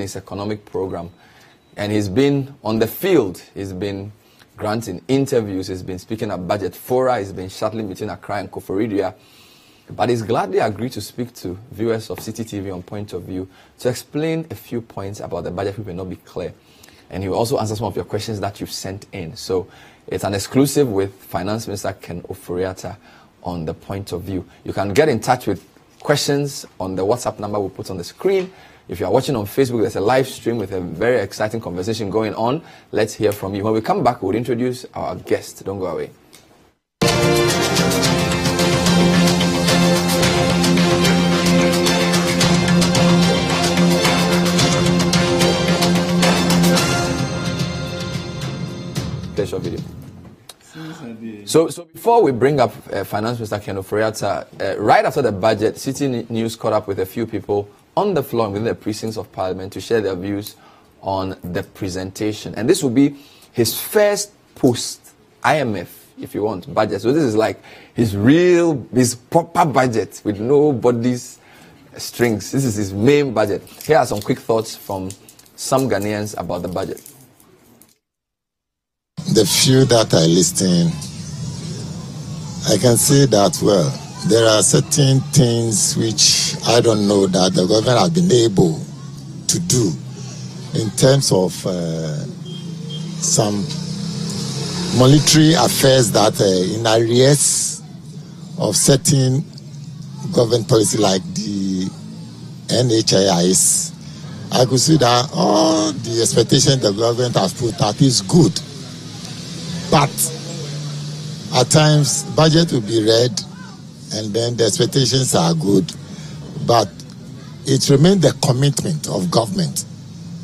his economic program, and he's been on the field, he's been granting interviews, he's been speaking at budget fora, he's been shuttling between Accra and Koforidua, but he's gladly agreed to speak to viewers of CitiTV on Point of View to explain a few points about the budget which may not be clear, and he will also answer some of your questions that you've sent in. So it's an exclusive with Finance Minister Ken Ofori-Atta on the Point of View. You can get in touch with questions on the WhatsApp number we'll put on the screen. If you are watching on Facebook, there's a live stream with a very exciting conversation going on. Let's hear from you. When we come back, we'll introduce our guest. Don't go away. There's your video. So before we bring up Finance Minister Ken Ofori-Atta, right after the budget, City News caught up with a few people on the floor within the precincts of Parliament to share their views on the presentation. And this will be his first post-IMF, if you want, budget. So this is like his real, his proper budget with nobody's strings. This is his main budget. Here are some quick thoughts from some Ghanaians about the budget. The few that are listening, I can say that, well, there are certain things which I don't know that the government has been able to do in terms of some monetary affairs that in areas of certain government policy like the NHIS. I could see that all the expectation the government has put out is good, but at times budget will be read and then the expectations are good, but it remains the commitment of government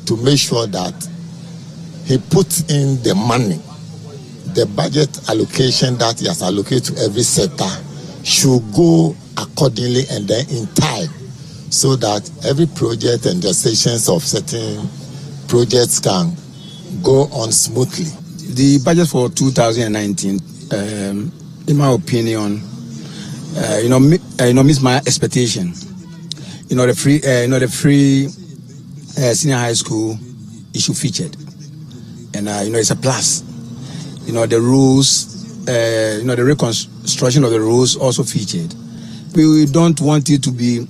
to make sure that he puts in the money. The budget allocation that he has allocated to every sector should go accordingly and then in time, so that every project and the stations of certain projects can go on smoothly. The budget for 2019, in my opinion, meets my expectation. The free senior high school issue featured, and it's a plus. The rules, the reconstruction of the rules also featured. We don't want it to be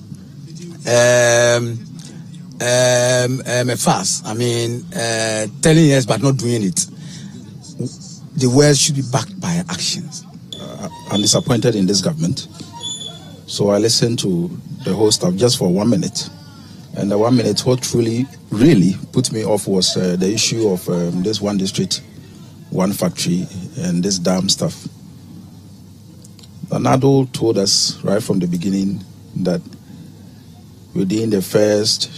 a farce. I mean, telling yes but not doing it. The words should be backed by actions. I'm disappointed in this government, so I listened to the whole stuff just for 1 minute, and the 1 minute what truly really put me off was the issue of this one district, one factory, and this damn stuff. Bernardo told us right from the beginning that within the first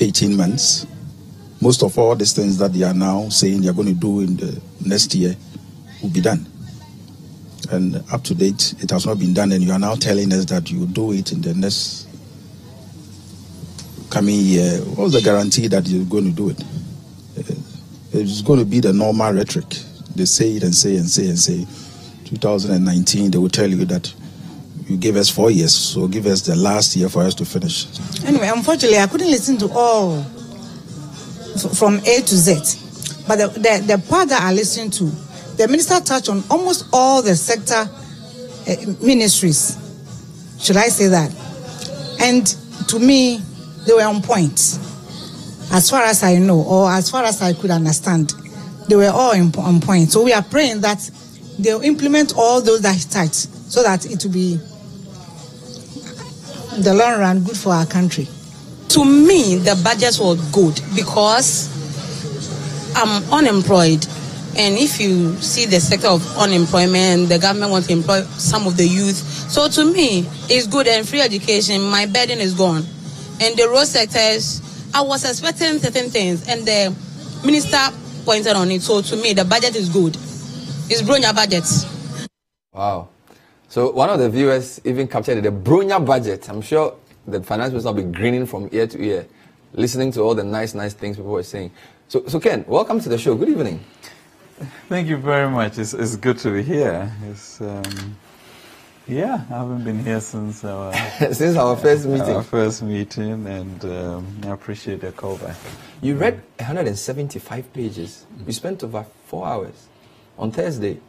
18 months, most of all these things that they are now saying they are going to do in the next year will be done. And up to date, it has not been done, and you are now telling us that you will do it in the next coming year. What's the guarantee that you're going to do it? It's going to be the normal rhetoric. They say it and say and say and say. 2019, they will tell you that you gave us 4 years, so give us the last year for us to finish. Anyway, unfortunately, I couldn't listen to all from A to Z, but the part that I listened to, the minister touched on almost all the sector ministries, should I say that? And to me, they were on point. As far as I know, or as far as I could understand, they were all on point. So we are praying that they'll implement all those that he touched, so that it will be, in the long run, good for our country. To me, the budgets were good because I'm unemployed. And if you see the sector of unemployment, the government wants to employ some of the youth. So to me, it's good, and free education, my burden is gone. And the road sectors, I was expecting certain things, and the minister pointed on it. So to me, the budget is good. It's Brunya budget. Wow. So one of the viewers even captured it, the Brunya budget. I'm sure the finance minister will be grinning from ear to ear, listening to all the nice things people were saying. So Ken, welcome to the show. Good evening. Thank you very much. It's good to be here. It's, Yeah, I haven't been here since our first meeting, and I appreciate the callback. You read 175 pages. We spent over 4 hours on Thursday.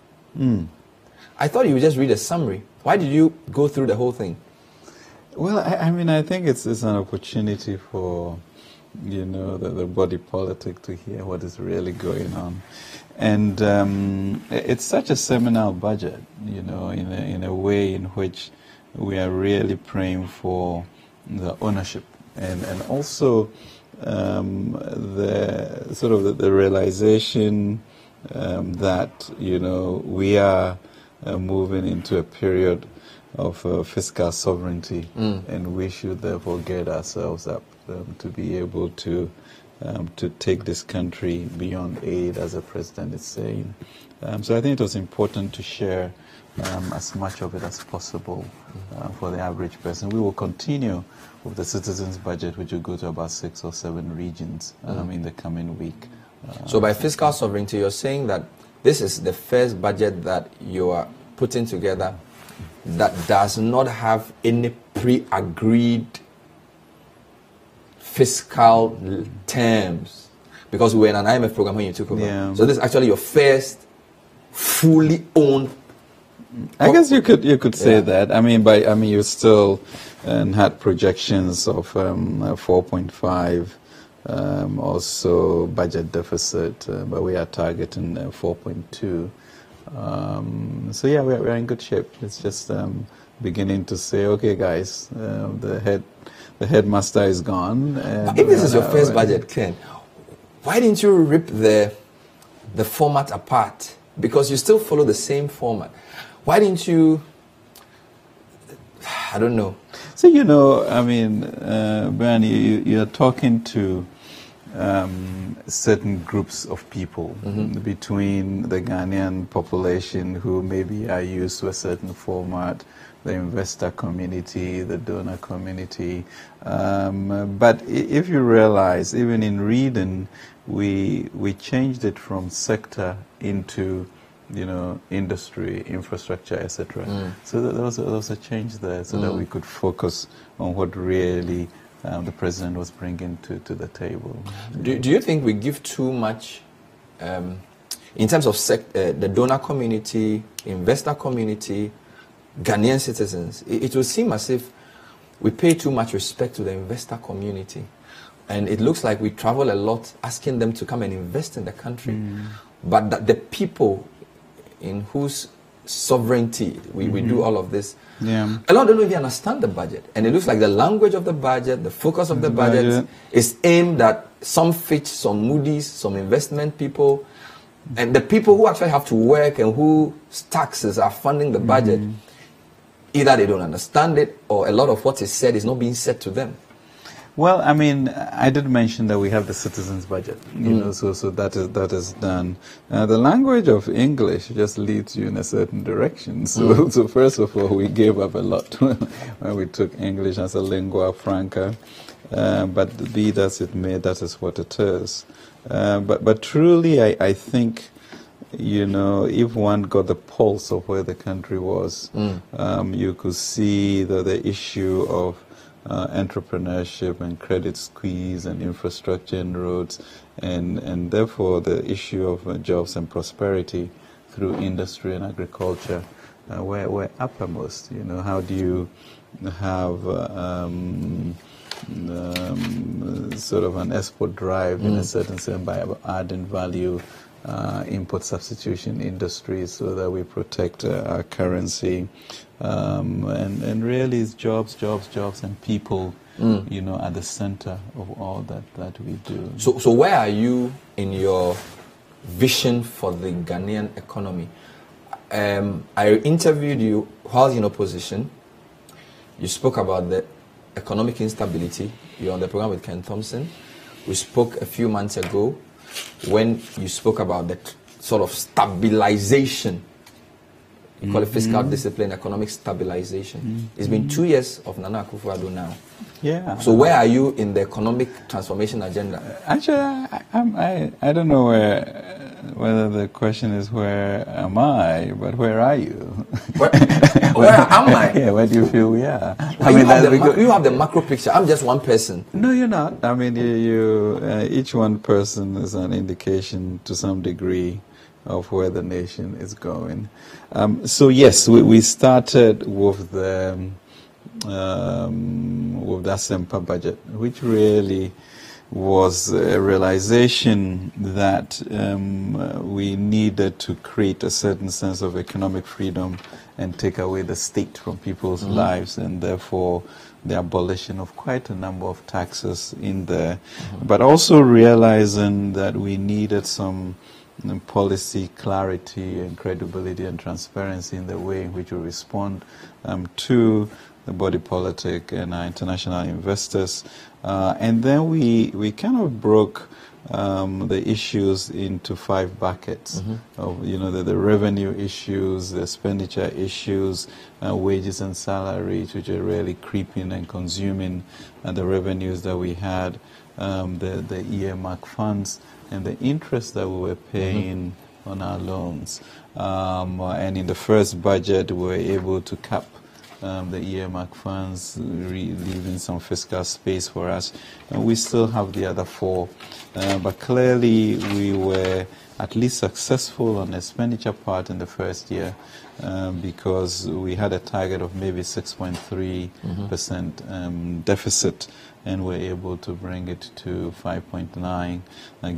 I thought you would just read a summary. Why did you go through the whole thing? Well, I mean, I think it's an opportunity for, you know, the body politic to hear what is really going on. And it's such a seminal budget, you know, in a way in which we are really praying for the ownership and also the sort of the realization that, you know, we are moving into a period of fiscal sovereignty, and we should therefore get ourselves up to be able to take this country beyond aid, as the president is saying. So I think it was important to share as much of it as possible for the average person. We will continue with the citizens' budget, which will go to about 6 or 7 regions in the coming week. So by fiscal sovereignty, you're saying that this is the first budget that you are putting together that does not have any pre-agreed fiscal terms, because we were in an IMF program when you took over. Yeah. So this is actually your first fully owned. I guess you could say that. I mean, you still had projections of 4.5 also budget deficit, but we are targeting 4.2. So yeah, we're in good shape. It's just beginning to say, okay, guys, the headmaster is gone. And if this is your first budget, Ken, why didn't you rip the format apart? Because you still follow the same format. Why didn't you? I don't know. So you know, I mean, Bernie, you're talking to certain groups of people between the Ghanaian population who maybe are used to a certain format, the investor community, the donor community. But if you realize, even in reading, we changed it from sector into, you know, industry, infrastructure, etc. So there was a change there, so that we could focus on what really the president was bringing to the table. Do you think we give too much in terms of the donor community, investor community, Ghanaian citizens? It will seem as if we pay too much respect to the investor community, and it looks like we travel a lot asking them to come and invest in the country, but that the people in whose sovereignty we do all of this. Yeah. A lot of them don't even understand the budget, and it looks like the language of the budget, the focus of the budget is aimed at some Fitch, some Moody's, some investment people, and the people who actually have to work and whose taxes are funding the budget. Either they don't understand it, or a lot of what is said is not being said to them. Well, I mean, I did mention that we have the citizens' budget, you know, so that is done. The language of English just leads you in a certain direction. So, so first of all, we gave up a lot when we took English as a lingua franca. But be that as it may, that is what it is. But truly, I think, you know, if one got the pulse of where the country was, you could see that the issue of entrepreneurship and credit squeeze and infrastructure and roads and therefore the issue of jobs and prosperity through industry and agriculture were uppermost. You know, how do you have sort of an export drive in a certain sense by adding value, import substitution industries, so that we protect our currency, and really it's jobs and people, you know, at the center of all that we do. So where are you in your vision for the Ghanaian economy? I interviewed you while in opposition. You spoke about the economic instability. You're on the program with Ken Thompson. We spoke a few months ago when you spoke about that sort of stabilization, you call it fiscal discipline, economic stabilization. It's been 2 years of Nana Akufo-Addo now. Yeah. So where are you in the economic transformation agenda? Actually, I don't know whether the question is where am I, but where are you? Where am I? Yeah, where do you feel we are? I mean, you have the macro picture. I'm just one person. No, you're not. I mean, each one person is an indication to some degree of where the nation is going. So yes, we started with the that SEMPA budget, which really was a realization that we needed to create a certain sense of economic freedom and take away the state from people's lives, and therefore the abolition of quite a number of taxes in there, but also realizing that we needed some policy clarity and credibility and transparency in the way in which we respond to the body politic and our international investors. And then we kind of broke the issues into 5 buckets. Of, you know, the revenue issues, the expenditure issues, wages and salaries, which are really creeping and consuming the revenues that we had, the EMAC funds, and the interest that we were paying on our loans. And in the first budget, we were able to cap the EMAC funds, leaving some fiscal space for us. And we still have the other 4. But clearly, we were at least successful on the expenditure part in the first year, because we had a target of maybe 6.3% deficit, and we're able to bring it to 5.9%,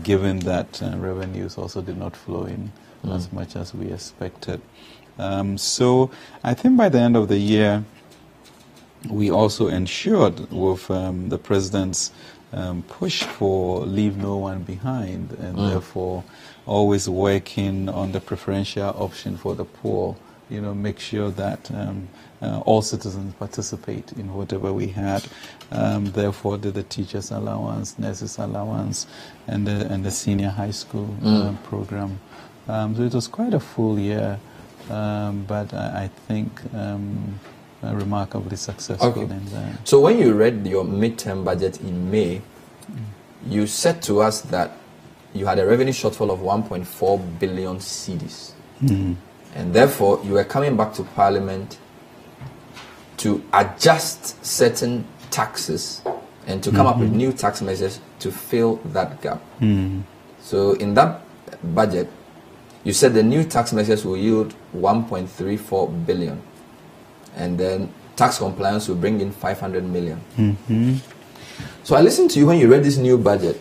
given that revenues also did not flow in as much as we expected. So I think by the end of the year, we also ensured with the President's push for leave no one behind, and therefore always working on the preferential option for the poor, you know, make sure that all citizens participate in whatever we had. Therefore, the teachers' allowance, nurses' allowance, and the senior high school program. So it was quite a full year. But I think remarkably successful in that. So when you read your midterm budget in May, you said to us that you had a revenue shortfall of 1.4 billion cedis. And therefore, you were coming back to Parliament to adjust certain taxes and to come up with new tax measures to fill that gap. So in that budget, you said the new tax measures will yield 1.34 billion, and then tax compliance will bring in 500 million. So I listened to you when you read this new budget,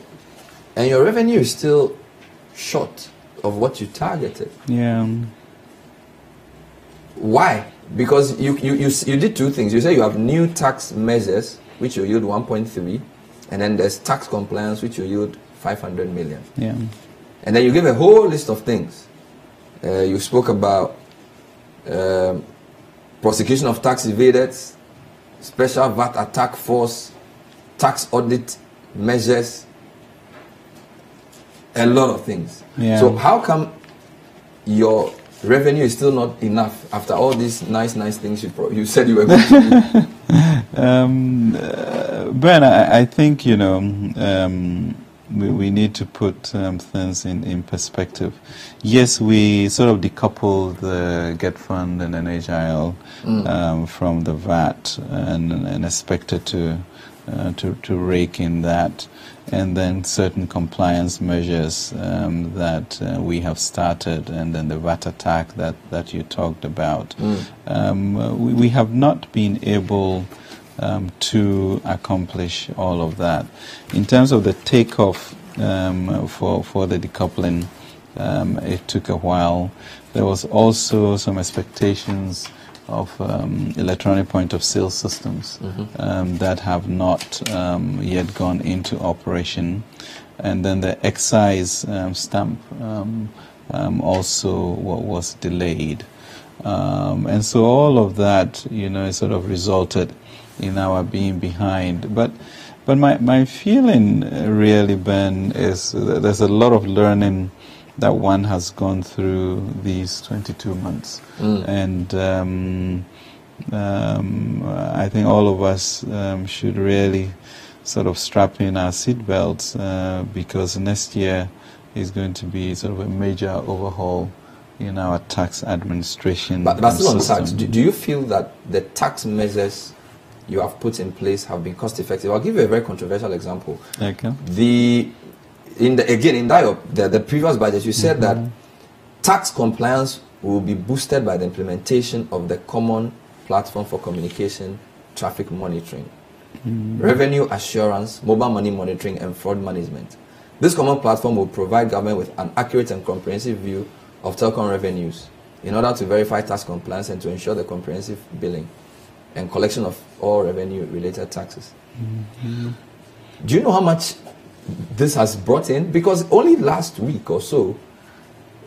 and your revenue is still short of what you targeted. Yeah. Why? Because you did 2 things. You say you have new tax measures, which will yield 1.3, and then there's tax compliance, which will yield 500 million. Yeah. And then you give a whole list of things. You spoke about prosecution of tax evaders, special VAT attack force, tax audit measures, a lot of things. Yeah. So how come your revenue is still not enough after all these nice things you said you were going to do? Ben, I think, you know, we need to put things in perspective. Yes, we sort of decoupled the Get Fund and NHIL from the VAT, and expected to rake in that, and then certain compliance measures that we have started, and then the VAT attack that you talked about. We have not been able to accomplish all of that. In terms of the takeoff for the decoupling, it took a while. There was also some expectations of electronic point of sale systems that have not yet gone into operation. And then the excise stamp also was delayed. And so all of that, you know, sort of resulted in our being behind. But my feeling really, Ben, is there's a lot of learning that one has gone through these 22 months. And I think all of us should really sort of strap in our seatbelts, because next year is going to be sort of a major overhaul in our tax administration. But still on tax, do you feel that the tax measures you have put in place have been cost effective? I'll give you a very controversial example. Okay. In the previous budget, you said that tax compliance will be boosted by the implementation of the common platform for communication, traffic monitoring, revenue assurance, mobile money monitoring, and fraud management. This common platform will provide government with an accurate and comprehensive view of telecom revenues in order to verify tax compliance and to ensure the comprehensive billing and collection of all revenue-related taxes. Do you know how much this has brought in? Because only last week or so,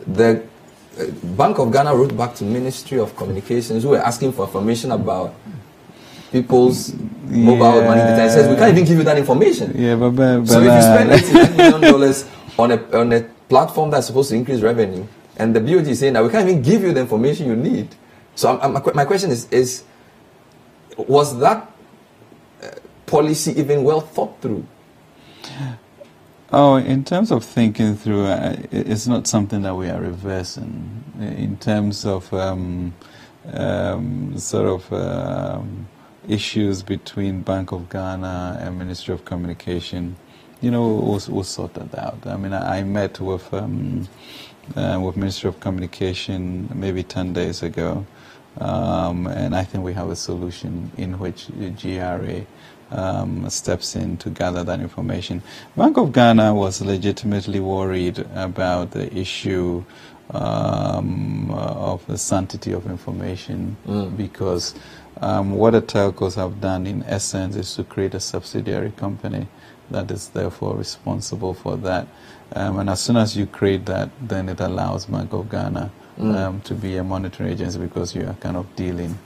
the Bank of Ghana wrote back to Ministry of Communications who were asking for information about people's mobile money data. It says, we can't even give you that information. Yeah, but so if you spend $18 million on a platform that's supposed to increase revenue, and the BOG is saying that we can't even give you the information you need. So my question is was that policy even well thought through? Oh, in terms of thinking through, it's not something that we are reversing. In terms of issues between Bank of Ghana and Ministry of Communication, you know, we'll sort that out. I mean, I met with Ministry of Communication maybe 10 days ago, and I think we have a solution in which GRA steps in to gather that information. Bank of Ghana was legitimately worried about the issue of the sanctity of information because what the telcos have done in essence is to create a subsidiary company that is therefore responsible for that. And as soon as you create that, then it allows Bank of Ghana to be a monitoring agency because you are kind of dealing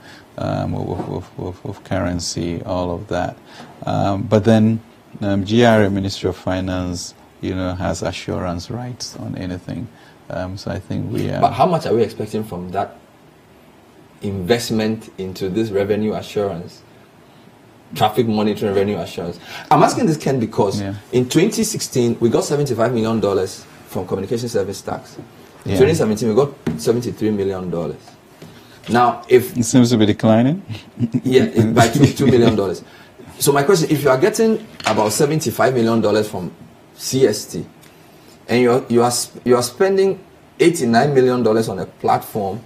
with currency, all of that. But then GRA, Ministry of Finance, you know, has assurance rights on anything. So I think we are... But how much are we expecting from that investment into this revenue assurance, traffic monitoring, revenue assurance? I'm asking this, Ken, because in 2016, we got $75 million from communication service tax. In 2017, we got $73 million. Now, if... It seems to be declining. Yeah, by $2 million. So my question, if you are getting about $75 million from CST, and you are spending $89 million on a platform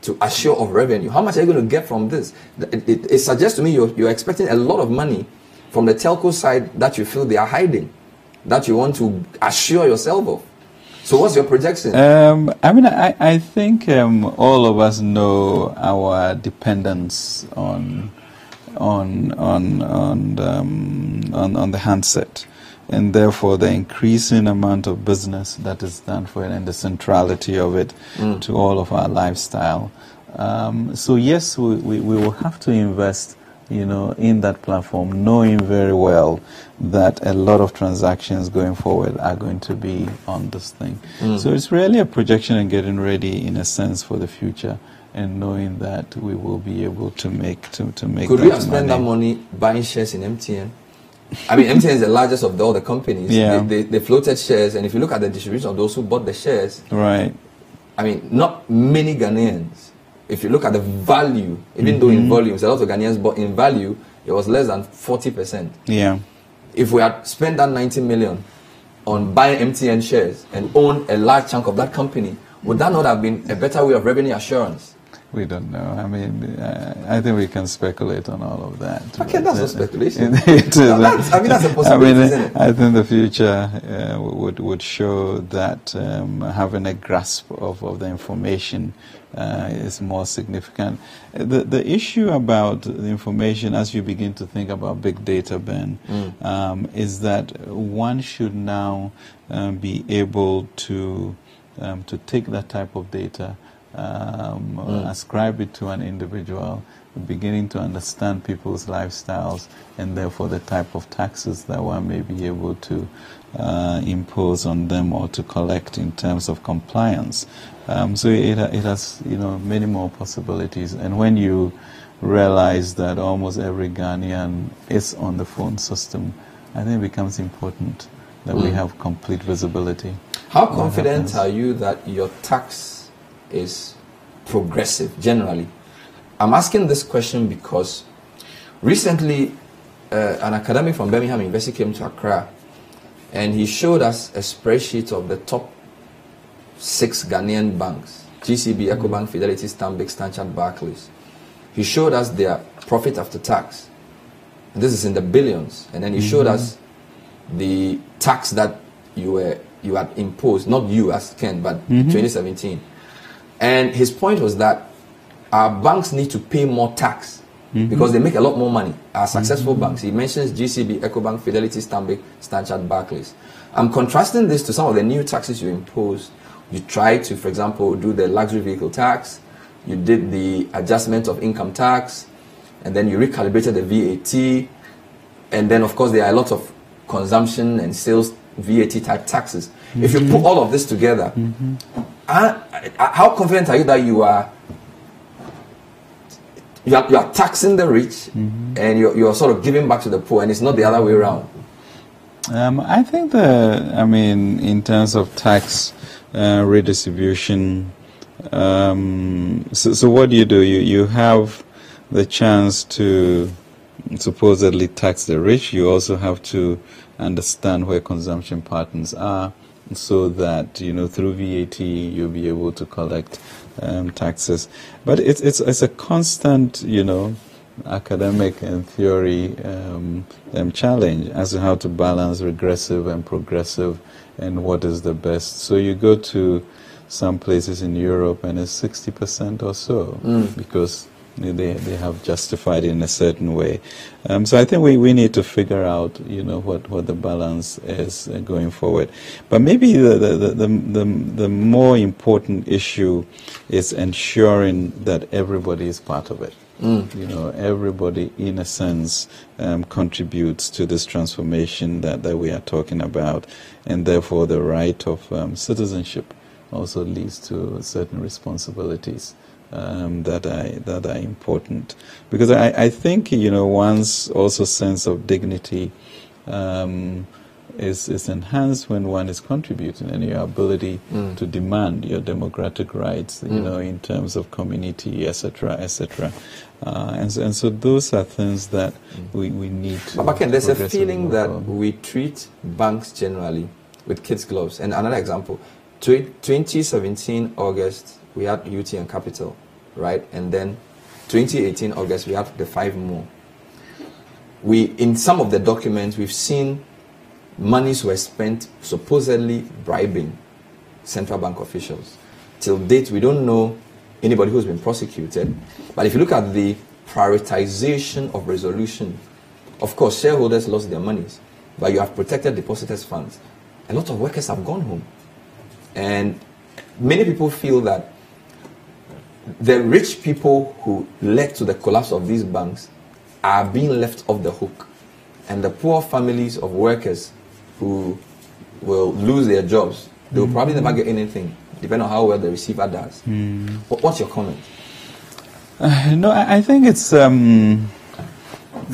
to assure of revenue, how much are you going to get from this? It suggests to me you're expecting a lot of money from the telco side that you feel they are hiding, that you want to assure yourself of. So what's your projection? I mean, I think all of us know our dependence on the handset, and therefore the increasing amount of business that is done for it and the centrality of it to all of our lifestyle. So yes, we will have to invest, you know, in that platform, knowing very well that a lot of transactions going forward are going to be on this thing. So it's really a projection and getting ready, in a sense, for the future, and knowing that we will be able to make. Could we have spent that money buying shares in MTN? I mean, MTN is the largest of all the companies. Yeah. They floated shares, and if you look at the distribution of those who bought the shares, right? I mean, not many Ghanaians. If you look at the value, even though in volumes, a lot of Ghanaians bought, in value, it was less than 40%. Yeah. If we had spent that 90 million on buying MTN shares and owned a large chunk of that company, would that not have been a better way of revenue assurance? We don't know. I mean, I think we can speculate on all of that. Okay, that's not speculation. That's a possibility, isn't it? I think the future would show that having a grasp of the information is more significant. The issue about the information, as you begin to think about big data, Ben, is that one should now be able to take that type of data, ascribe it to an individual, beginning to understand people's lifestyles, and therefore the type of taxes that one may be able to impose on them or to collect in terms of compliance. So it has, you know, many more possibilities. And when you realize that almost every Ghanaian is on the phone system, I think it becomes important that we have complete visibility. How confident are you that your tax is progressive generally. I'm asking this question because recently an academic from Birmingham University came to Accra and he showed us a spreadsheet of the top 6 Ghanaian banks: GCB, Ecobank, Fidelity, Stanbic, Stanchard, Barclays. He showed us their profit after tax. And this is in the billions. And then he showed us the tax that you had imposed, not you as Ken, but 2017. And his point was that our banks need to pay more tax because they make a lot more money. Our successful banks, he mentions GCB, Ecobank, Fidelity, Stanbic, Stanchard, Barclays. I'm contrasting this to some of the new taxes you impose. You try to, for example, do the luxury vehicle tax, you did the adjustment of income tax, and then you recalibrated the VAT, and then of course there are a lot of consumption and sales VAT type taxes. If you put all of this together, how confident are you that you are taxing the rich and you're sort of giving back to the poor, and it's not the other way around? I think that, I mean, in terms of tax redistribution, so what do? You have the chance to supposedly tax the rich. You also have to understand where consumption patterns are, so that, you know, through VAT you'll be able to collect taxes. But it's a constant, you know, academic and theory challenge as to how to balance regressive and progressive and what is the best. So you go to some places in Europe and it's 60% or so because they have justified it in a certain way. So I think we need to figure out, you know, what the balance is going forward. But maybe the more important issue is ensuring that everybody is part of it. You know, everybody in a sense contributes to this transformation that we are talking about, and therefore the right of citizenship also leads to certain responsibilities that are important, because I think, you know, one's also sense of dignity is enhanced when one is contributing, and your ability to demand your democratic rights, you know, in terms of community, etc., etc. And so those are things that we need to. But again, there's a feeling that we treat banks generally with kids' gloves. And another example, 2017 August, we had UT and Capital, right? And then 2018 August, we had the 5 more. We, in some of the documents, we've seen monies were spent supposedly bribing central bank officials. Till date, we don't know anybody who's been prosecuted. But if you look at the prioritization of resolution, of course, shareholders lost their monies, but you have protected depositors' funds. A lot of workers have gone home. And many people feel that the rich people who led to the collapse of these banks are being left off the hook. And the poor families of workers who will lose their jobs, they will probably never get anything, depending on how well the receiver does. What's your comment? No, I think it's an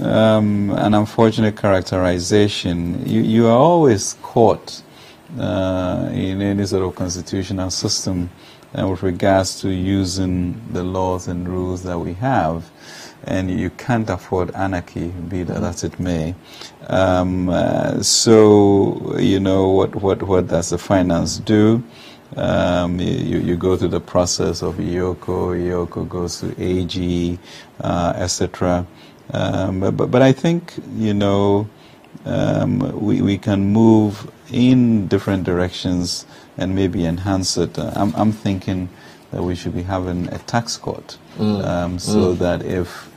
unfortunate characterization. You are always caught in any sort of constitutional system with regards to using the laws and rules that we have. And you can't afford anarchy, be that it may. So, you know, what does the finance do? You go through the process of IOCO goes to AG, etc. But I think, you know, we can move in different directions and maybe enhance it. I'm thinking that we should be having a tax court, so that if,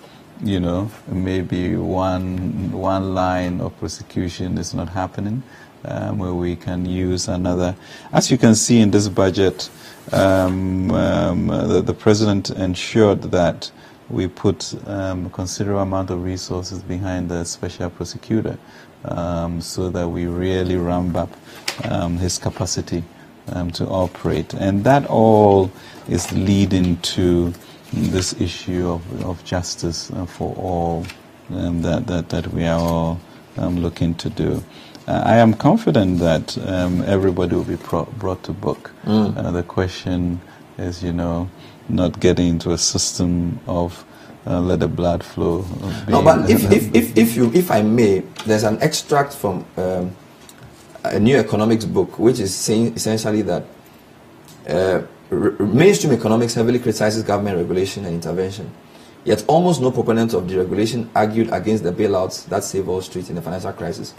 you know, maybe one line of prosecution is not happening, where we can use another. As you can see in this budget, the President ensured that we put a considerable amount of resources behind the special prosecutor, so that we really ramp up his capacity to operate. And that all is leading to this issue of justice for all, that we are all looking to do. I am confident that everybody will be brought to book. The question as you know, not getting into a system of let the blood flow. No, but if I may, there's an extract from a new economics book, which is saying essentially that mainstream economics heavily criticizes government regulation and intervention. Yet almost no proponents of deregulation argued against the bailouts that saved Wall Street in the financial crisis.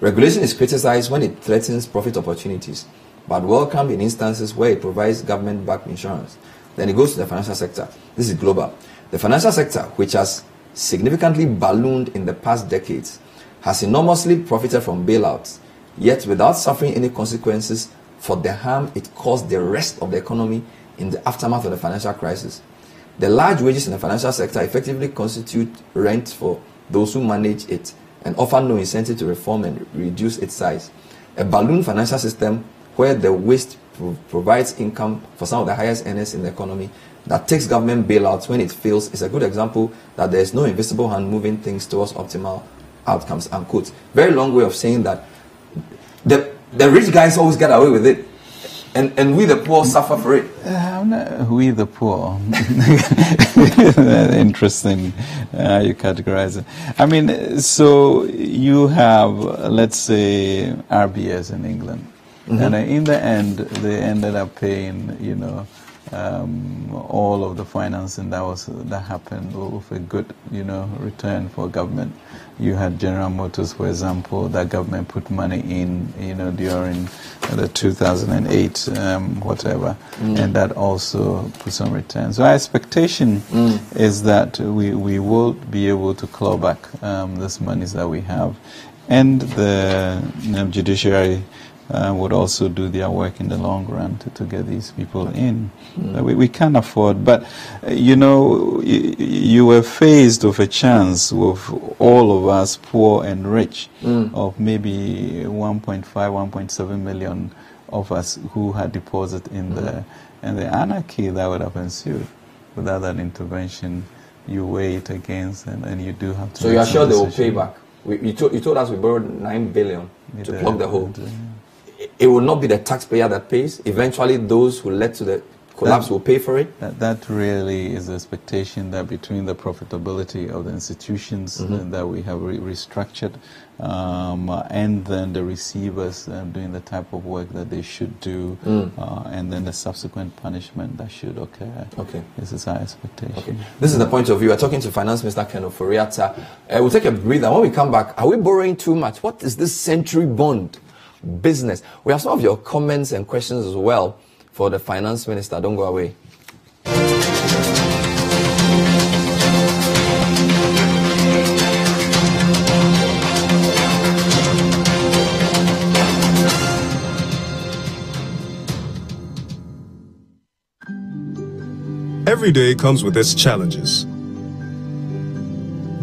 Regulation is criticized when it threatens profit opportunities, but welcomed in instances where it provides government-backed insurance. Then it goes to the financial sector. This is global. The financial sector, which has significantly ballooned in the past decades, has enormously profited from bailouts, yet without suffering any consequences for the harm it caused the rest of the economy in the aftermath of the financial crisis. The large wages in the financial sector effectively constitute rent for those who manage it and offer no incentive to reform and reduce its size. A balloon financial system where the waste provides income for some of the highest earners in the economy that takes government bailouts when it fails is a good example that there is no invisible hand moving things towards optimal outcomes, unquote. Very long way of saying that the rich guys always get away with it. And we the poor suffer for it. No, we the poor. Interesting how you categorize it. I mean, so you have, let's say, RBS in England. Mm-hmm. And in the end, they ended up paying, you know, all of the financing that happened with a good, you know, return for government. You had General Motors, for example, that government put money in, you know, during the 2008 whatever, and that also put some return. So our expectation is that we will be able to claw back these monies that we have, and the judiciary would also do their work in the long run to get these people in. We can't afford, but you know, you were faced with a chance with all of us, poor and rich, of maybe 1.5, 1.7 million of us who had deposited in there, and the anarchy that would have ensued without that intervention. You weigh it against, and you do have to. So you are sure they will pay back? You told us we borrowed 9 billion to plug the hole. It will not be the taxpayer that pays. Eventually, those who led to the collapse will pay for it. That really is the expectation, that between the profitability of the institutions that we have restructured and then the receivers doing the type of work that they should do and then the subsequent punishment that should occur. Okay. This is our expectation. Okay. This is the point of view. We're talking to Finance Minister Ken Ofori-Atta. We'll take a breather. When we come back, are we borrowing too much? What is this century bond business? We have some of your comments and questions as well for the Finance Minister. Don't go away. Every day comes with its challenges,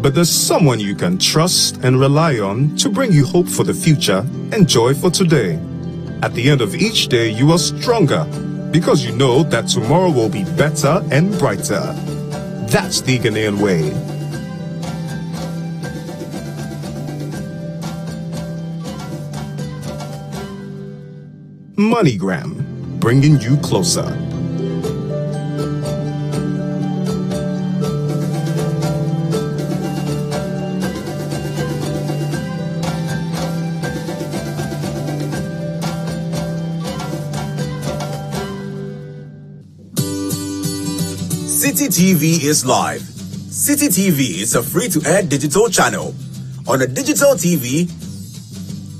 but there's someone you can trust and rely on to bring you hope for the future and joy for today. At the end of each day, you are stronger because you know that tomorrow will be better and brighter. That's the Ghanaian way. MoneyGram, bringing you closer. CitiTV is live. CitiTV is a free-to-air digital channel. On a digital TV,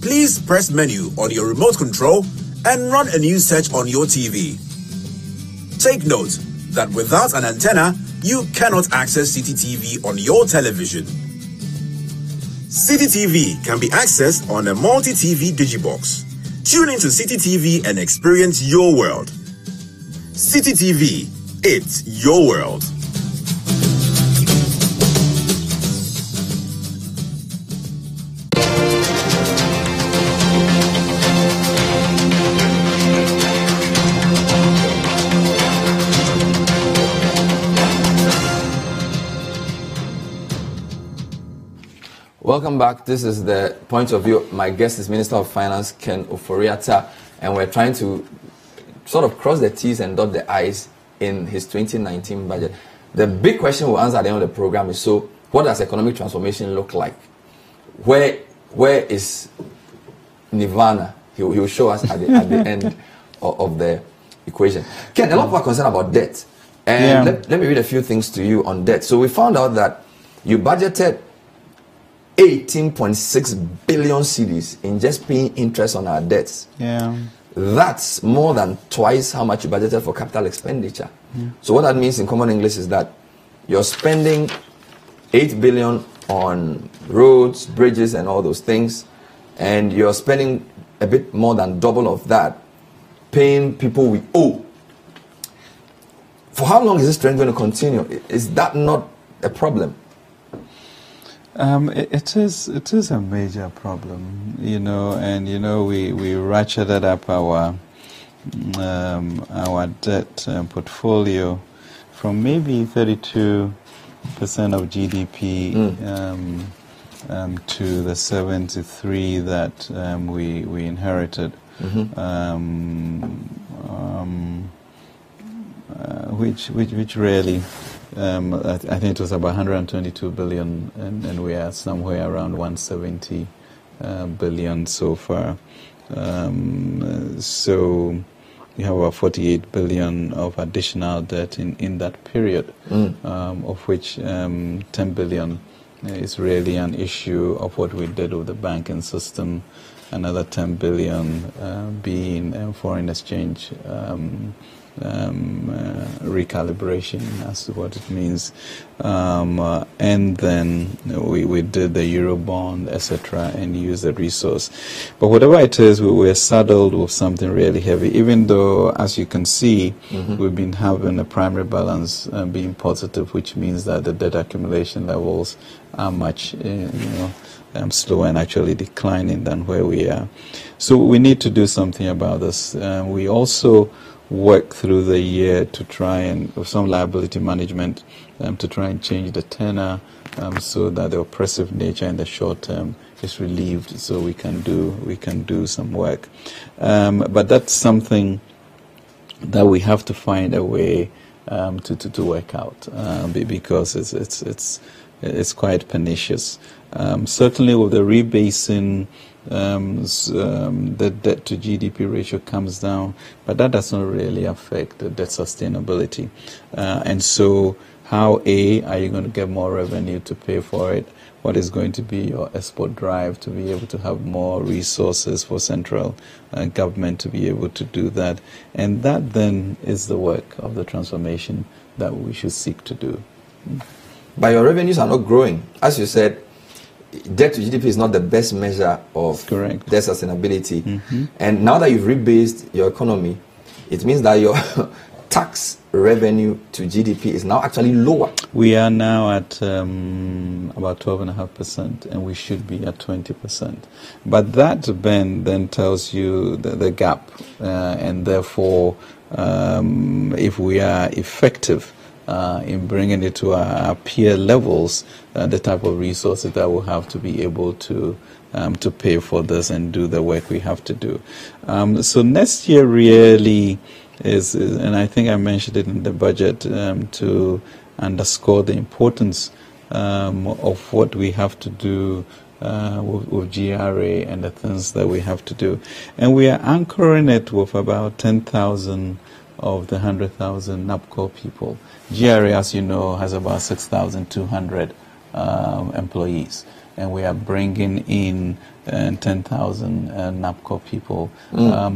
please press menu on your remote control and run a new search on your TV. Take note that without an antenna, you cannot access CitiTV on your television. CitiTV can be accessed on a multi-TV digibox. Tune into CitiTV and experience your world. CitiTV. It's your world. Welcome back. This is the point of view. My guest is Minister of Finance Ken Ofori-Atta, and we're trying to sort of cross the T's and dot the I's in his 2019 budget. The big question we'll answer at the end of the program is, so what does economic transformation look like? Where is Nirvana? He will show us at the end of the equation. Ken, a lot of people are concerned about debt. And let me read a few things to you on debt. So we found out that you budgeted 18.6 billion cedis in just paying interest on our debts. Yeah. That's more than twice how much you budgeted for capital expenditure. Yeah. So what that means in common English is that you're spending 8 billion on roads, bridges, and all those things, and you're spending a bit more than double of that paying people we owe. For how long is this trend going to continue? Is that not a problem? It is a major problem, you know, and you know we ratcheted up our debt portfolio from maybe 32% of GDP to the 73 that we inherited, which really, I think it was about 122 billion, and we are somewhere around 170 billion so far. So you have about 48 billion of additional debt in that period, of which 10 billion is really an issue of what we did with the banking system, another 10 billion being foreign exchange recalibration as to what it means, and then we did the Eurobond, etc., and used the resource. But whatever it is, we were saddled with something really heavy, even though, as you can see, we've been having a primary balance being positive, which means that the debt accumulation levels are much slower and actually declining than where we are. So we need to do something about this. We also work through the year to try and, with some liability management, to try and change the tenor so that the oppressive nature in the short term is relieved, so we can do some work. But that's something that we have to find a way to work out, because it's quite pernicious. Certainly with the rebasing, the debt to GDP ratio comes down, but that doesn't really affect the debt sustainability. And so how, A, are you going to get more revenue to pay for it? What is going to be your export drive to be able to have more resources for central government to be able to do that? And that then is the work of the transformation that we should seek to do. But your revenues are not growing. As you said, debt to GDP is not the best measure of debt sustainability. And now that you've rebased your economy, it means that your tax revenue to GDP is now actually lower. We are now at about 12.5%, and we should be at 20%. But that, Ben, then tells you the gap, and therefore, if we are effective in bringing it to our peer levels, the type of resources that we'll have to be able to pay for this and do the work we have to do. So next year really is, and I think I mentioned it in the budget, to underscore the importance of what we have to do with GRA and the things that we have to do. And we are anchoring it with about 10,000 of the 100,000 NABCO people. GRA, as you know, has about 6,200 employees, and we are bringing in 10,000 NABCO people.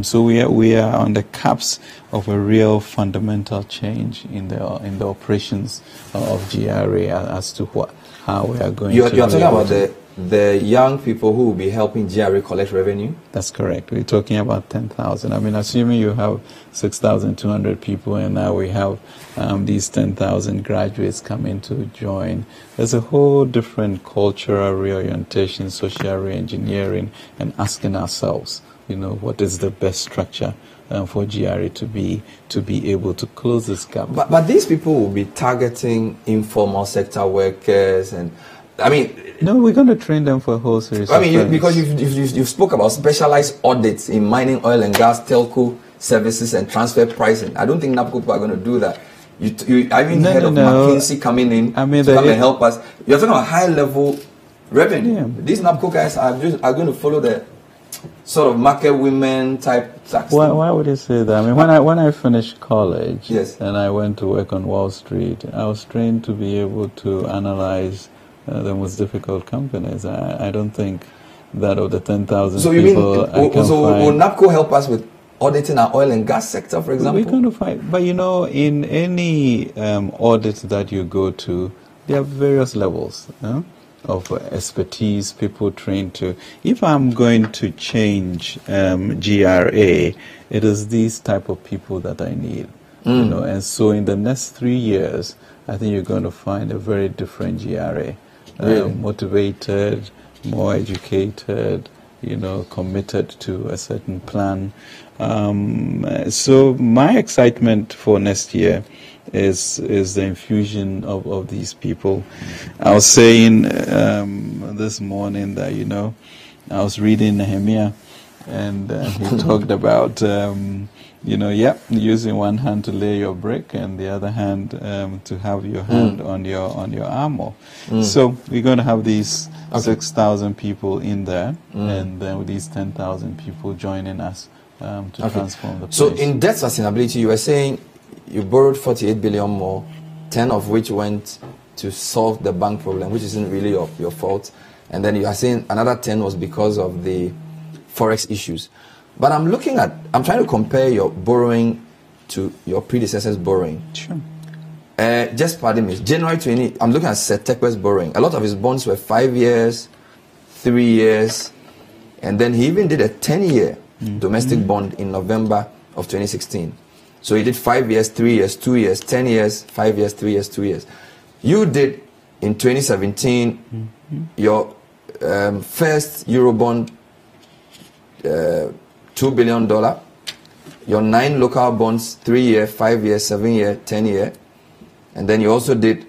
So we are on the cusp of a real fundamental change in the operations of GRA as to how we are going to. You're talking about the young people who will be helping GRA collect revenue? That's correct. We're talking about 10,000. I mean, assuming you have 6,200 people, and now we have these 10,000 graduates coming to join, there's a whole different cultural reorientation, social re-engineering, and asking ourselves, you know, what is the best structure for GRA to be able to close this gap. But these people will be targeting informal sector workers and, I mean, no, we're going to train them for a whole series. I mean, because you've spoke about specialized audits in mining, oil and gas, telco services, and transfer pricing. I don't think NABCO people are going to do that. I mean, head of McKinsey coming in to come and help us. You're talking about high level revenue. Yeah. These NABCO guys are going to follow the sort of market women type tax. Why would you say that? I mean, when I finished college, yes, and I went to work on Wall Street, I was trained to be able to analyze the most difficult companies. I don't think that of the 10,000 people. So will NABCO help us with auditing our oil and gas sector, for example? We're going to find, but you know, in any audit that you go to, there are various levels. Huh? Of expertise, people trained to. If I'm going to change GRA, it is these type of people that I need. Mm. You know, and so in the next 3 years, I think you're going to find a very different GRA, really? Motivated, more educated, you know, committed to a certain plan. So my excitement for next year is the infusion of these people. I was saying this morning that, you know, I was reading Nehemiah, and he talked about, you know, using one hand to lay your brick and the other hand to have your hand on your armor. Mm. So we're going to have these 6,000 people in there, and then with these 10,000 people joining us to transform the place. So in debt sustainability, you were saying you borrowed 48 billion more, 10 of which went to solve the bank problem, which isn't really your fault. And then you are saying another 10 was because of the forex issues. But I'm trying to compare your borrowing to your predecessor's borrowing. Sure. Just pardon me, January 20, I'm looking at Setekwe's borrowing. A lot of his bonds were 5 years, 3 years, and then he even did a 10-year domestic bond in November of 2016. So he did 5 years, 3 years, 2 years, 10 years, 5 years, 3 years, 2 years. You did in 2017 your first Eurobond, $2 billion. Your 9 local bonds, 3 year, 5 year, 7 year, 10 year, and then you also did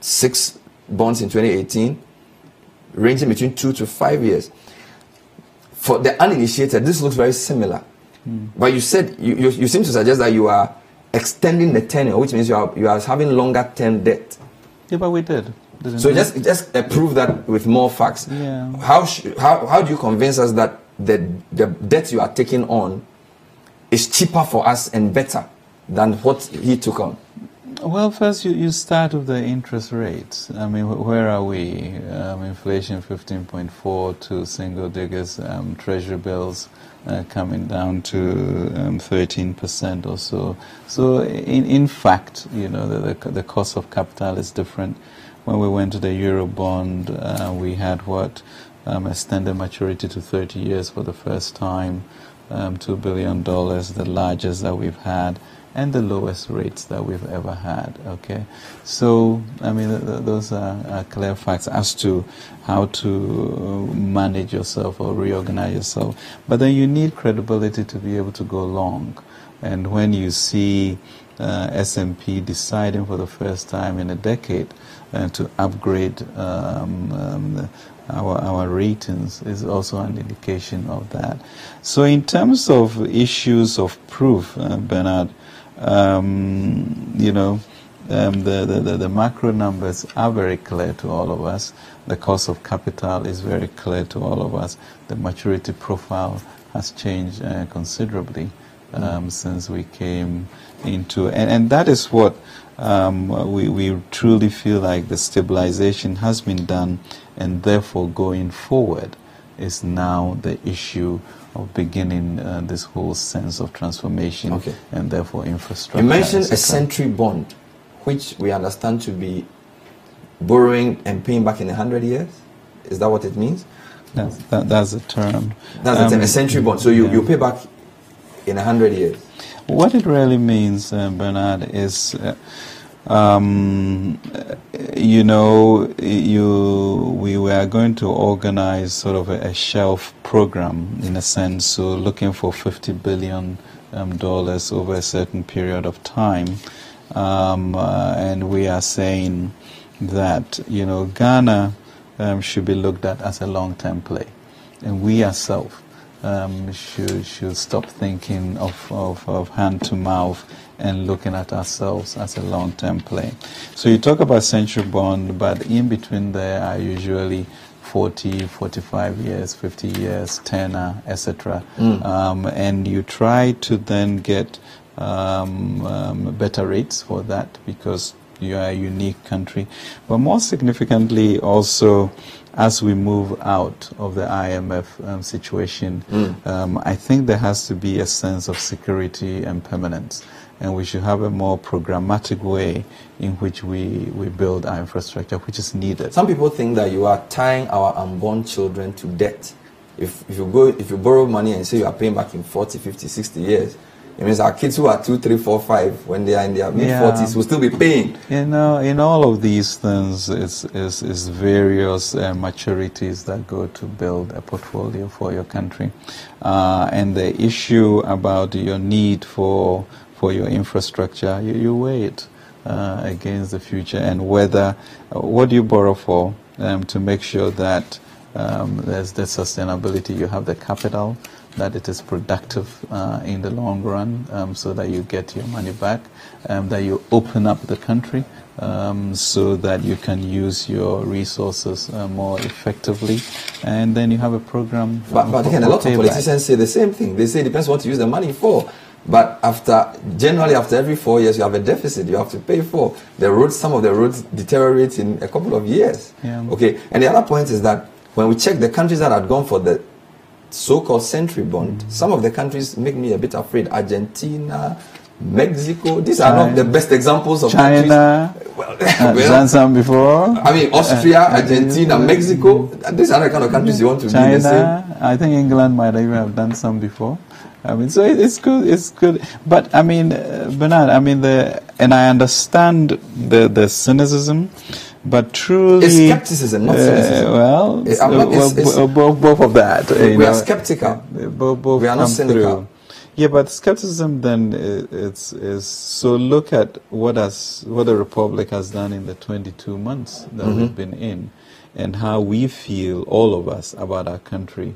6 bonds in 2018, ranging between 2 to 5 years. For the uninitiated, this looks very similar. But you said you seem to suggest that you are extending the tenure, which means you are having longer term debt. Yeah, but we did. So just prove that with more facts. Yeah. How do you convince us that the debt you are taking on is cheaper for us and better than what he took on? Well, first you start with the interest rates. I mean, where are we? Inflation 15.4 to single digits, treasury bills coming down to 13% or so. So in fact, you know, the cost of capital is different. When we went to the Eurobond, we had extended maturity to 30 years for the first time, $2 billion, the largest that we've had, and the lowest rates that we've ever had, okay? So, I mean, those are clear facts as to how to manage yourself or reorganize yourself. But then you need credibility to be able to go long. And when you see S&P deciding for the first time in a decade to upgrade our ratings, is also an indication of that. So in terms of issues of proof, Bernard, you know, the macro numbers are very clear to all of us. The cost of capital is very clear to all of us. The maturity profile has changed considerably since we came into, and that is what we truly feel like the stabilization has been done, and therefore going forward is now the issue of beginning this whole sense of transformation, and therefore infrastructure. You mentioned a century bond, which we understand to be borrowing and paying back in 100 years. Is that what it means? That's the term. That's the term, a century bond. So you pay back in 100 years. What it really means, Bernard, is you know, we were going to organize sort of a shelf program, in a sense, so looking for $50 billion over a certain period of time, and we are saying that, you know, Ghana should be looked at as a long-term play, and we ourselves should stop thinking of hand to mouth and looking at ourselves as a long-term play. So you talk about century bond, but in between there are usually 40, 45 years, 50 years, tenor, etc. And you try to then get better rates for that because you are a unique country. But more significantly also, as we move out of the IMF situation, I think there has to be a sense of security and permanence. And we should have a more programmatic way in which we build our infrastructure, which is needed. Some people think that you are tying our unborn children to debt. If you borrow money and say you are paying back in 40, 50, 60 years, it means our kids who are 2, 3, 4, 5, when they are in their mid-40s, will still be paying. You know, in all of these things, it's various maturities that go to build a portfolio for your country. And the issue about your need for your infrastructure, you weigh it against the future and whether, what do you borrow for to make sure that there's the sustainability, you have the capital, that it is productive in the long run so that you get your money back, that you open up the country so that you can use your resources more effectively, and then you have a program. But again, a lot of politicians say the same thing. They say it depends what you use the money for. But generally after every 4 years, you have a deficit you have to pay for. The roads, some of the roads deteriorate in a couple of years. Yeah. Okay, and the other point is that when we check the countries that had gone for the so-called century bond, some of the countries make me a bit afraid. Argentina, Mexico, these China, are not the best examples of China, countries. Well, done some before. I mean, Austria, Argentina, Mexico, these are the kind of countries you want to China, be the same. I think England might even have done some before. I mean, so it's good, it's good. But I mean, Bernard, I mean, and I understand the cynicism, but truly... It's skepticism, not cynicism. Well, both of that. We are skeptical. Both we are not cynical. Through. Yeah, but skepticism then is so look at what the Republic has done in the 22 months that we've been in, and how we feel, all of us, about our country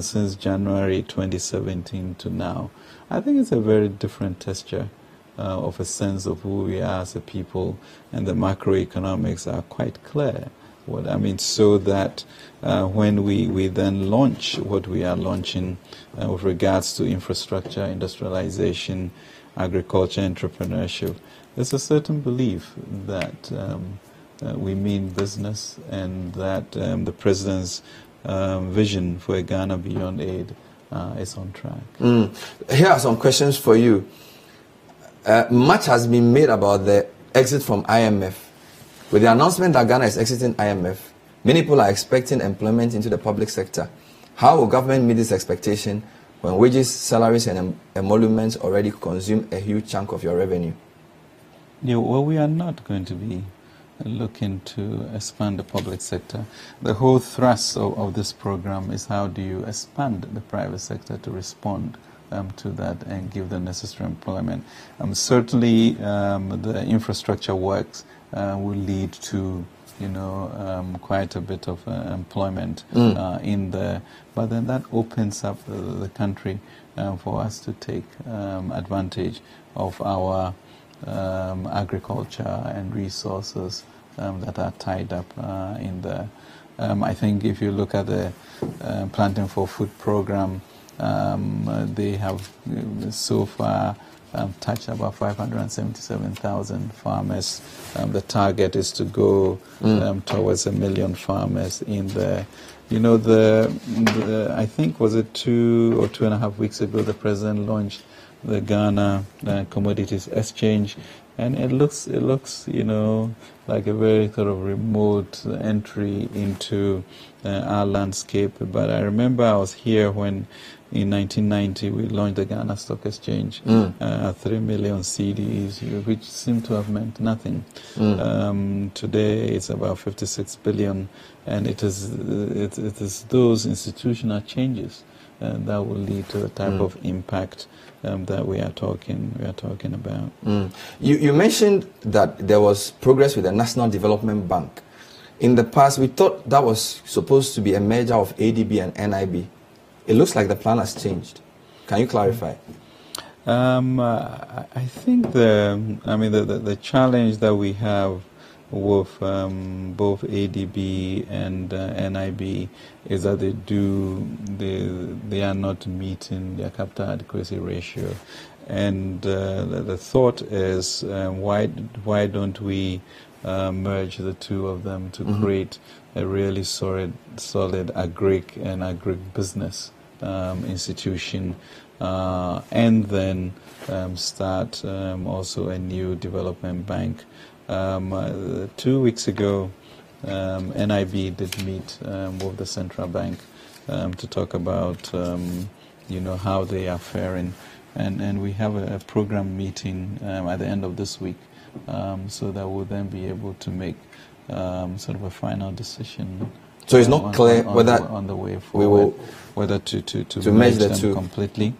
since January 2017 to now. I think it's a very different texture of a sense of who we are as a people, and the macroeconomics are quite clear. What I mean, so that when we then launch what we are launching with regards to infrastructure, industrialization, agriculture, entrepreneurship, there's a certain belief that we mean business, and that the president's vision for a Ghana beyond aid is on track. Here are some questions for you. Much has been made about the exit from IMF. With the announcement that Ghana is exiting IMF, many people are expecting employment into the public sector. How will government meet this expectation when wages, salaries, and emoluments already consume a huge chunk of your revenue? Yeah, well, we are not going to be looking to expand the public sector. The whole thrust of this program is how do you expand the private sector to respond to that and give the necessary employment. Certainly, the infrastructure works will lead to, you know, quite a bit of employment in there. But then that opens up the country for us to take advantage of our agriculture and resources that are tied up in there. I think if you look at the Planting for Food program, they have so far touched about 577,000 farmers. The target is to go towards 1 million farmers in the, you know, I think was it 2 or 2.5 weeks ago the president launched the Ghana Commodities Exchange, and it looks, you know, like a very sort of remote entry into our landscape. But I remember I was here when, in 1990, we launched the Ghana Stock Exchange, 3 million CDs, which seemed to have meant nothing. Today, it's about 56 billion, and it is those institutional changes that will lead to the type of impact that we are talking about. You mentioned that there was progress with the National Development Bank. In the past, we thought that was supposed to be a merger of ADB and NIB. It looks like the plan has changed. Can you clarify? I think the challenge that we have with both ADB and NIB is that they are not meeting their capital adequacy ratio, and the thought is why don't we merge the two of them to create a really solid agric and agribusiness institution, and then start also a new development bank. 2 weeks ago, NIB did meet with the central bank to talk about how they are faring, and we have a program meeting at the end of this week, so that we'll then be able to make sort of a final decision. So it's not clear whether on the way forward, whether to merge them completely,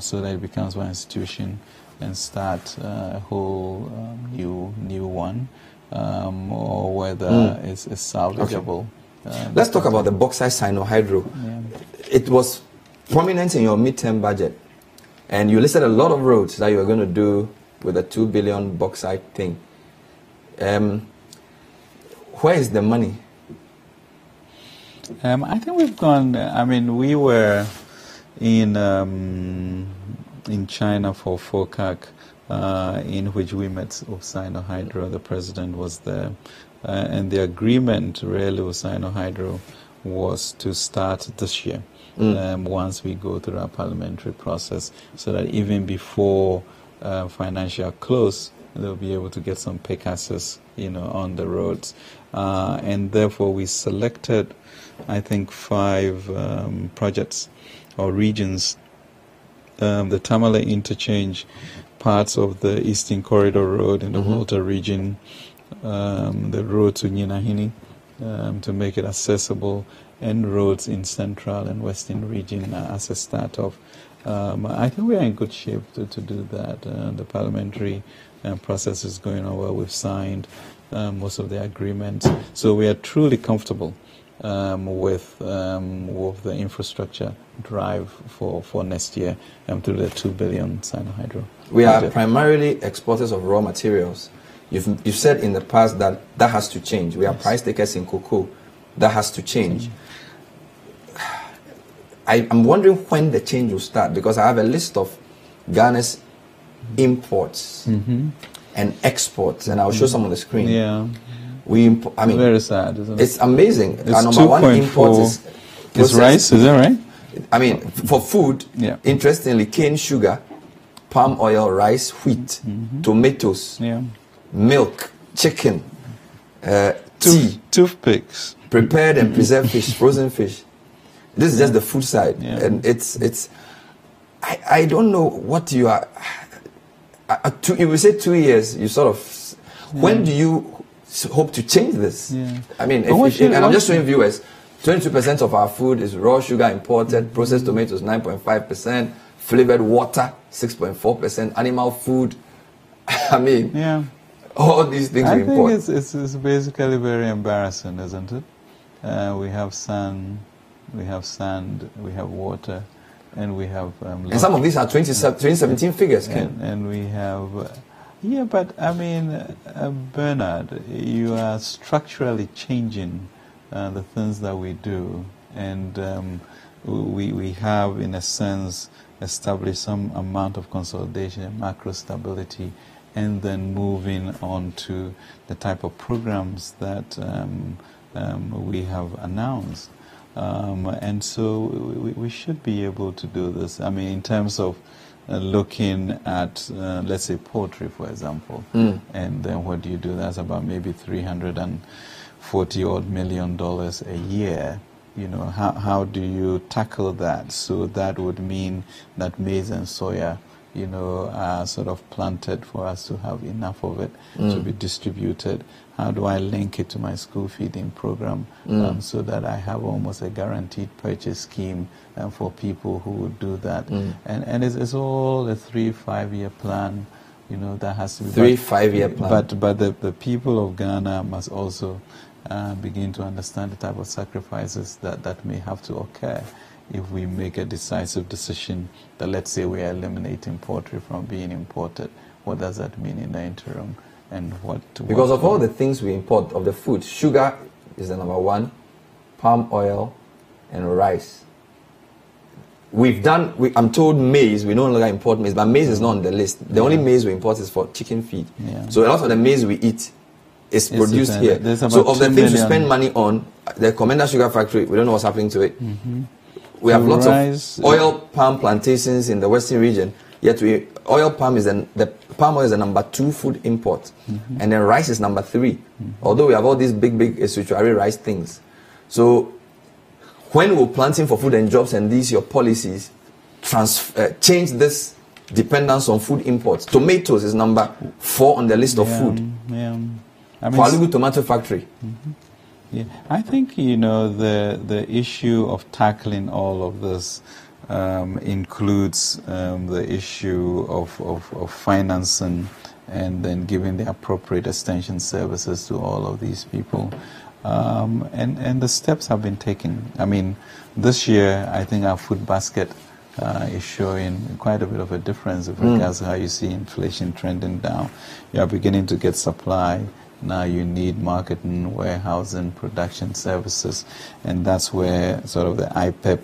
so that it becomes one institution and start a whole new one, or whether it's salvageable. Okay. Let's talk about the bauxite Sinohydro. Yeah. It was prominent in your midterm budget, and you listed a lot of roads that you were going to do with a $2 billion bauxite thing. Where is the money? I think we've gone. We were in China for FOCAC, in which we met with Sinohydro. The president was there, and the agreement really with Sinohydro was to start this year, once we go through our parliamentary process, so that even before financial close, they'll be able to get some Pegasus, on the roads, and therefore we selected, I think, 5 projects or regions. The Tamale interchange, parts of the Eastern Corridor Road in the Volta region, the road to Nyenahini, to make it accessible, and roads in Central and Western region as a start-off. I think we are in good shape to do that. The parliamentary process is going on well. We've signed most of the agreements, so we are truly comfortable with the infrastructure drive for next year, through the $2 billion Sinohydro. We are primarily exporters of raw materials. You've said in the past that has to change. We are price takers in cocoa. That has to change. I'm wondering when the change will start, because I have a list of Ghana's imports and exports, and I'll show some on the screen. Yeah. Very sad, isn't it? It's amazing. It's our number 1 import is rice, is that right? For food, interestingly, cane sugar, palm oil, rice, wheat, tomatoes, milk, chicken, tea, toothpicks, prepared and preserved fish, frozen fish. This is just the food side, and it's. I don't know what you are. You will say 2 years. You sort of. Yeah. When do you hope to change this? Yeah. And I'm just showing viewers, 22% of our food is raw sugar imported, processed tomatoes 9.5%, flavored water 6.4%, animal food. All these things we import. I think it's basically very embarrassing, isn't it? We have sand, we have water, and we have... and some of these are 2017 figures, Ken. And we have... Yeah, but Bernard, you are structurally changing the things that we do, and we have, in a sense, established some amount of consolidation and macro stability, and then moving on to the type of programs that we have announced, and so we should be able to do this. In terms of looking at, let's say, poultry, for example, and then what do you do? That's about maybe $340-odd million a year. How do you tackle that? So that would mean that maize and soya, are sort of planted for us to have enough of it to be distributed. How do I link it to my school feeding program, so that I have almost a guaranteed purchase scheme for people who would do that? And it's all a 3-5 year plan, that has to be 3-5 year plan. But the people of Ghana must also begin to understand the type of sacrifices that may have to occur if we make a decisive decision that, let's say, we are eliminating poultry from being imported, what does that mean in the interim? And what to because of all the things we import of the food, sugar is the number one, palm oil and rice. We've done, I'm told maize, we no longer import maize, but maize is not on the list. The only maize we import is for chicken feed. So a lot of the maize we eat is produced here. So of the things we spend money on, the Commander Sugar Factory, we don't know what's happening to it. We have lots of oil palm plantations in the western region, yet we, palm oil is the number 2 food import, and then rice is number 3, although we have all these big estuary rice things. So when will Planting for Food and Jobs and these your policies change this dependence on food imports? Tomatoes is number 4 on the list of food. I mean, Kwalugu Tomato Factory. I think, you know, the issue of tackling all of this includes the issue of financing and then giving the appropriate extension services to all of these people. And the steps have been taken. I mean, this year, I think our food basket is showing quite a bit of a difference with regards to how you see inflation trending down. You are beginning to get supply. Now you need marketing, warehousing, production services, and that's where sort of the IPEP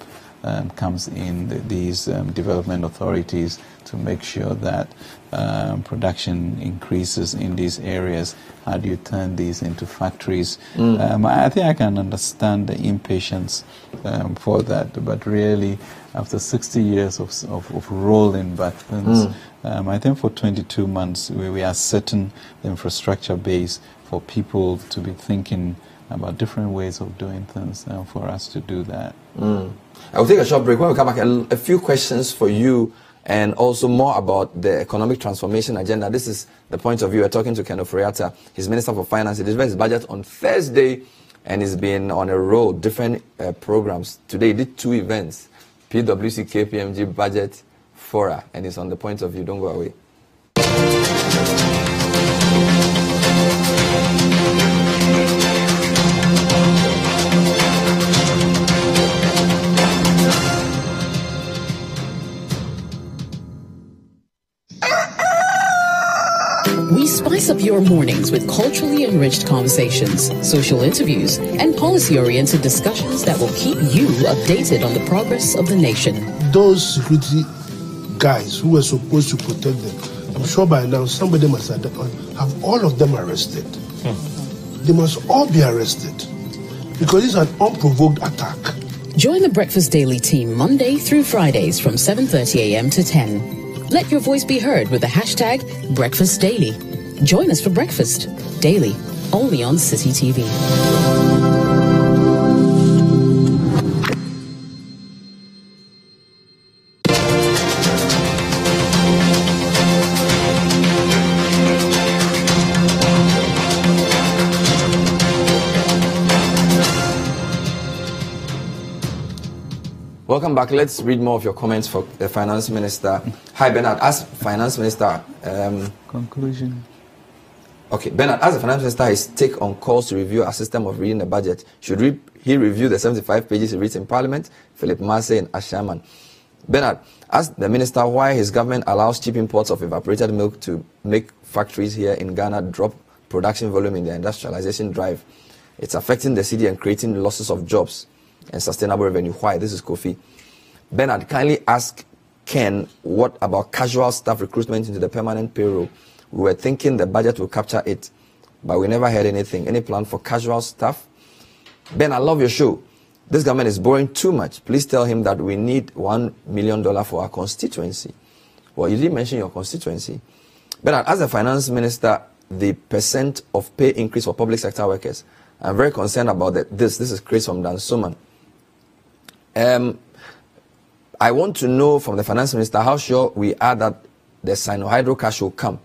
comes in, these development authorities, to make sure that production increases in these areas. How do you turn these into factories? I think I can understand the impatience for that, but really, after 60 years of rolling back things, I think for 22 months we are setting the infrastructure base for people to be thinking about different ways of doing things, and for us to do that. I will take a short break. When we come back, a few questions for you, and also more about the economic transformation agenda. This is The Point of View. We're talking to Ken Ofori-Atta, his Minister for Finance. He delivered his budget on Thursday, and he's been on a roll, different programs. Today he did 2 events, PwC, KPMG Budget Fora, and he's on The Point of View. Don't go away. We spice up your mornings with culturally enriched conversations, social interviews, and policy-oriented discussions that will keep you updated on the progress of the nation. Those security guys who were supposed to protect them, I'm sure by now somebody must have all of them arrested. They must all be arrested because it's an unprovoked attack. Join the Breakfast Daily team Monday through Fridays from 7:30 a.m. to 10. Let your voice be heard with the hashtag #BreakfastDaily. Join us for Breakfast Daily, only on CitiTV. Welcome back. Let's read more of your comments for the Finance Minister. Hi, Bernard. As Finance Minister... conclusion. Okay, Bernard, as the Finance Minister, his take on calls to review our system of reading the budget. Should he review the 75 pages he reads in Parliament? Philip Massey and Ashaman. Bernard, as the Minister, why his government allows cheap imports of evaporated milk to make factories here in Ghana drop production volume in their industrialization drive? It's affecting the city and creating losses of jobs and sustainable revenue. Why? This is Kofi. Bernard, kindly ask Ken, what about casual staff recruitment into the permanent payroll? We were thinking the budget will capture it, but we never heard anything. Any plan for casual staff? Ben, I love your show. This government is borrowing too much. Please tell him that we need $1 million for our constituency. Well, you didn't mention your constituency. Bernard, as the Finance Minister, the percent of pay increase for public sector workers, I'm very concerned about that. This is Chris from Dan Suman. I want to know from the Finance Minister how sure we are that the Sinohydro cash will come,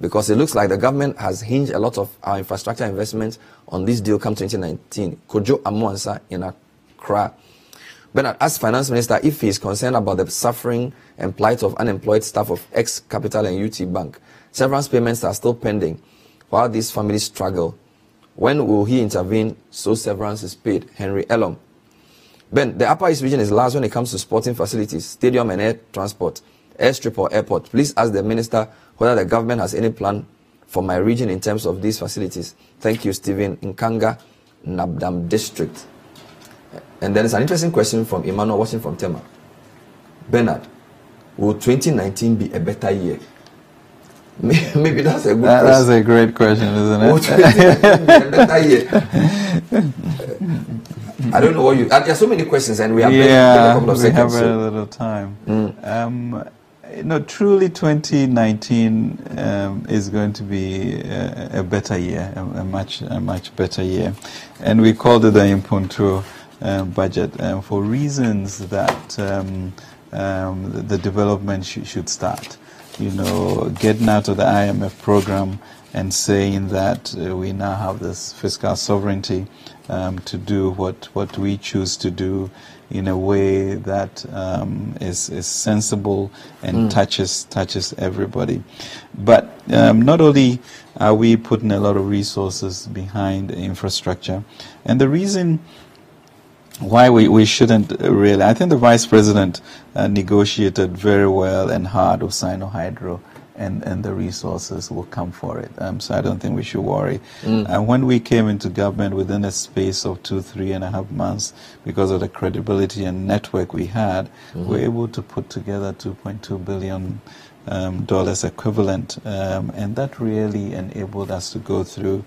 because it looks like the government has hinged a lot of our infrastructure investments on this deal come 2019. Kojo Amwansa in Accra. Bernard, as Finance Minister, if he is concerned about the suffering and plight of unemployed staff of X Capital and UT Bank, severance payments are still pending while these families struggle. When will he intervene so severance is paid? Henry Ellum. Ben, the Upper East region is last when it comes to sporting facilities, stadium and air transport, airstrip or airport. Please ask the minister whether the government has any plan for my region in terms of these facilities. Thank you, Stephen Nkanga, Nabdam District. And there is an interesting question from Emmanuel Washington from Tema. Bernard, will 2019 be a better year? Maybe that's a good question. That's a great question, isn't it? Will 2019 be a better year? I don't know what you... There are so many questions and we have a couple of seconds. Yeah, we have very little time. No, truly 2019 is going to be a better year, a much better year. And we called it the Impuntu budget for reasons that the development should start. You know, getting out of the IMF program and saying that we now have this fiscal sovereignty to do what we choose to do in a way that is sensible and touches everybody. But not only are we putting a lot of resources behind infrastructure, and the reason why we shouldn't really, I think the Vice President negotiated very well and hard with Sinohydro, and the resources will come for it. So I don't think we should worry. And when we came into government within a space of 2–3.5 months, because of the credibility and network we had, we were able to put together $2.2 billion equivalent, and that really enabled us to go through.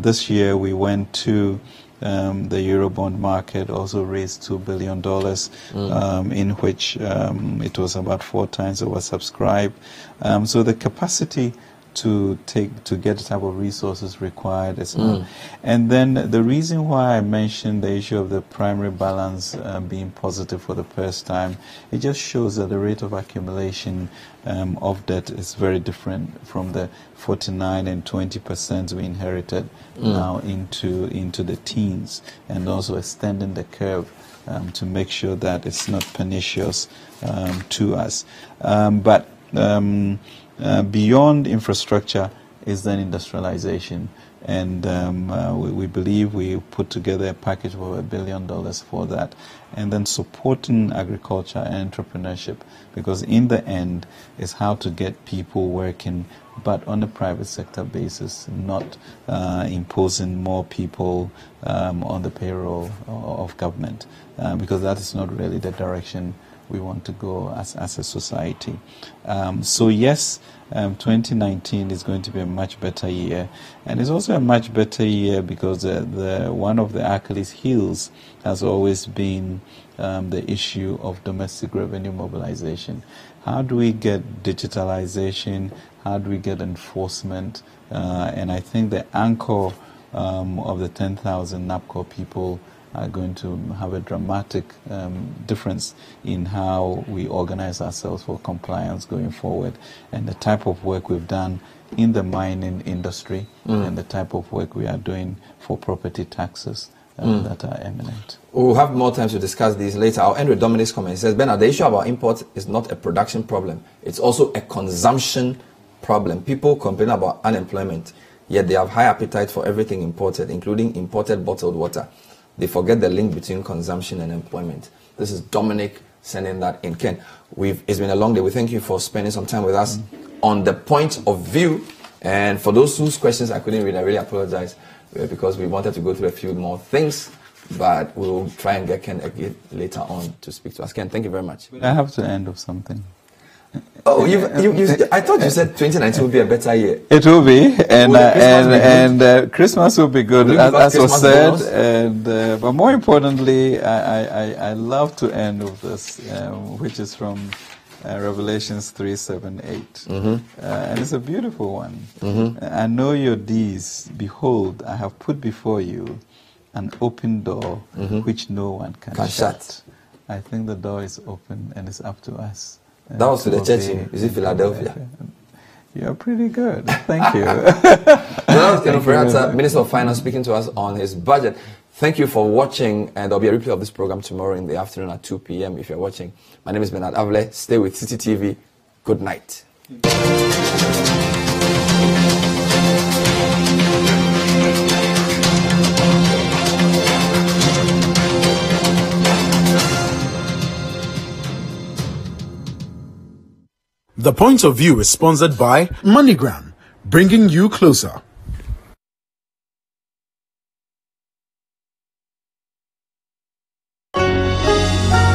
This year we went to the Eurobond market, also raised $2 billion, in which it was about 4 times oversubscribed. So the capacity to get the type of resources required is not. And then the reason why I mentioned the issue of the primary balance being positive for the first time, it just shows that the rate of accumulation of debt is very different from the 49 and 20% we inherited now into the teens, and also extending the curve to make sure that it's not pernicious to us. Beyond infrastructure is then industrialization, and we believe we put together a package of $1 billion for that, and then supporting agriculture and entrepreneurship, because in the end it's how to get people working, but on a private sector basis, not imposing more people on the payroll of government, because that is not really the direction we want to go as a society. So yes, 2019 is going to be a much better year, and it's also a much better year because one of the Achilles' heels has always been the issue of domestic revenue mobilization. How do we get digitalization? How do we get enforcement? And I think the anchor of the 10,000 NABCO people are going to have a dramatic difference in how we organize ourselves for compliance going forward, and the type of work we've done in the mining industry and the type of work we are doing for property taxes that are eminent. We'll have more time to discuss these later. I'll end with Dominic's comment. He says, Bernard, the issue about import is not a production problem. It's also a consumption problem. People complain about unemployment, yet they have high appetite for everything imported, including imported bottled water. They forget the link between consumption and employment. This is Dominic sending that in. Ken, it's been a long day. We thank you for spending some time with us on The Point of View. And for those whose questions I couldn't read, I really apologize, because we wanted to go through a few more things. But we'll try and get Ken again later on to speak to us. Ken, thank you very much. I have to end with something. Oh, I thought you said 2019 will be a better year. It will be, and Christmas will be good, as was said. But more importantly, I love to end with this, which is from Revelations 3:7–8, and it's a beautiful one. I know your deeds. Behold, I have put before you an open door, which no one can shut. I think the door is open, and it's up to us. That was to the church in Philadelphia. You're pretty good. Thank you. That was Ken Ofori-Atta, Minister of Finance, speaking to us on his budget. Thank you for watching. And there'll be a replay of this program tomorrow in the afternoon at 2 p.m. if you're watching. My name is Bernard Avle. Stay with CitiTV. Good night. The Point of View is sponsored by MoneyGram, bringing you closer.